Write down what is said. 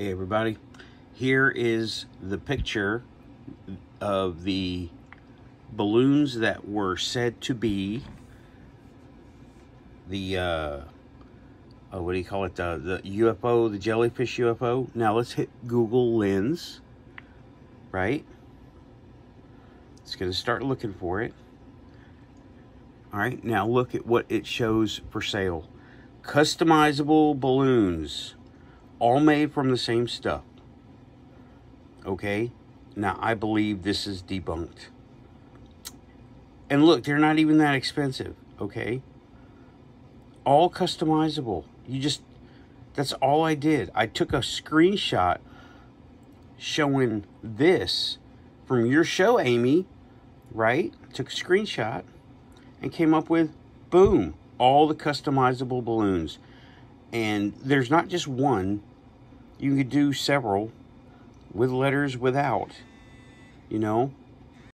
Hey everybody, here is the picture of the balloons that were said to be the, the UFO, the jellyfish UFO. Now let's hit Google Lens, right? It's going to start looking for it. All right, now look at what it shows for sale. Customizable balloons. All made from the same stuff. Okay? Now, I believe this is debunked. And look, they're not even that expensive. Okay? All customizable. That's all I did. I took a screenshot showing this from your show, Amy. Right? I took a screenshot and came up with, boom, all the customizable balloons. And there's not just one. You could do several with letters, without, you know.